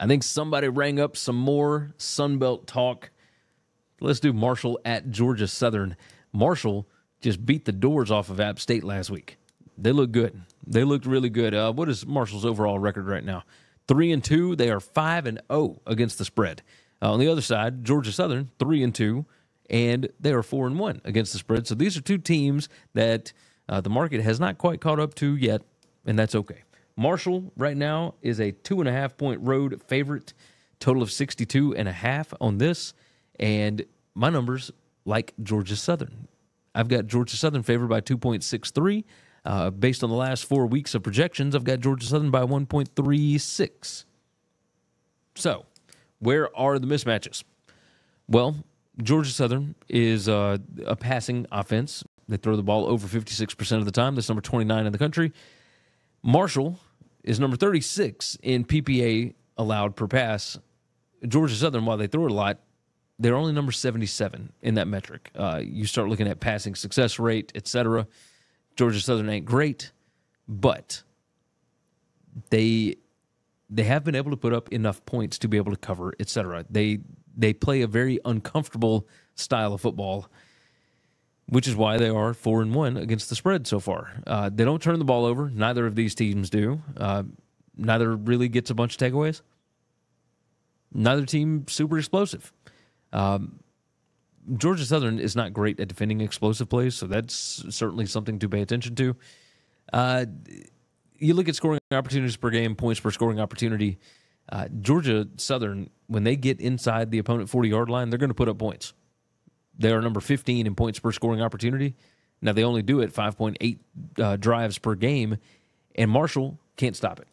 I think somebody rang up some more Sun Belt talk. Let's do Marshall at Georgia Southern. Marshall just beat the doors off of App State last week. They look good. They looked really good. What is Marshall's overall record right now? 3-2. They are 5-0 against the spread. On the other side, Georgia Southern 3-2, and they are 4-1 against the spread. So these are two teams that the market has not quite caught up to yet, and that's okay. Marshall right now is a 2.5-point road favorite, total of 62.5 on this, and my numbers like Georgia Southern. I've got Georgia Southern favored by 2.63. Based on the last 4 weeks of projections, I've got Georgia Southern by 1.36. So, where are the mismatches? Well, Georgia Southern is a passing offense. They throw the ball over 56% of the time. That's number 29 in the country. Marshall is number 36 in PPA allowed per pass. Georgia Southern, while they throw it a lot, they're only number 77 in that metric. You start looking at passing success rate, etc. Georgia Southern ain't great, but they have been able to put up enough points to be able to cover, etc. They play a very uncomfortable style of football, which is why they are 4-1 against the spread so far. They don't turn the ball over. Neither of these teams do. Neither really gets a bunch of takeaways. Neither team super explosive. Georgia Southern is not great at defending explosive plays, so that's certainly something to pay attention to. You look at scoring opportunities per game, points per scoring opportunity. Georgia Southern, when they get inside the opponent 40-yard line, they're going to put up points. They are number 15 in points per scoring opportunity. Now, they only do it 5.8 drives per game, and Marshall can't stop it.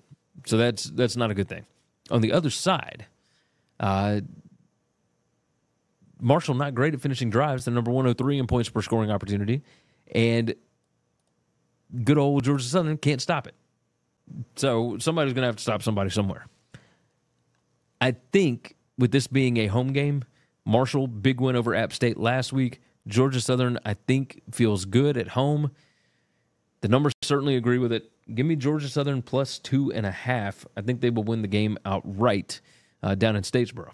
So that's not a good thing. On the other side, Marshall not great at finishing drives. They're number 103 in points per scoring opportunity. And good old Georgia Southern can't stop it. So somebody's going to have to stop somebody somewhere. I think with this being a home game, Marshall, big win over App State last week. Georgia Southern, I think, feels good at home. The numbers certainly agree with it. Give me Georgia Southern plus 2.5. I think they will win the game outright down in Statesboro.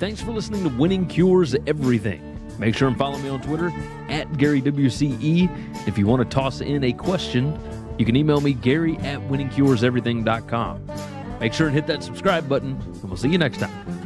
Thanks for listening to Winning Cures Everything. Make sure and follow me on Twitter at GaryWCE. If you want to toss in a question, you can email me Gary at winningcureseverything.com. Make sure and hit that subscribe button, and we'll see you next time.